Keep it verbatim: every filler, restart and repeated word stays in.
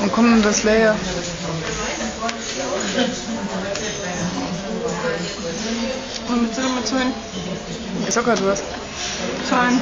Dann kommen das Layer. Und mit so einem Zahn. Socker, du hast. Zahn.